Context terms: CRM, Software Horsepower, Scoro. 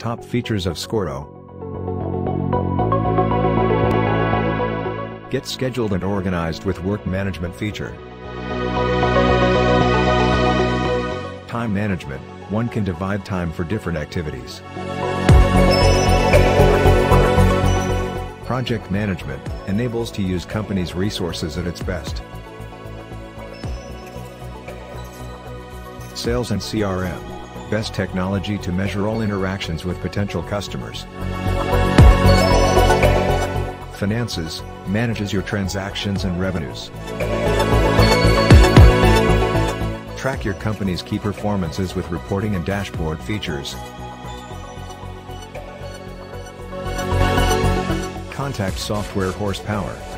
Top features of Scoro. Get scheduled and organized with work management feature. Time management, one can divide time for different activities. Project management, enables to use company's resources at its best. Sales and CRM, best technology to measure all interactions with potential customers. Finances, manages your transactions and revenues. Track your company's key performances with reporting and dashboard features. Contact Software Horsepower.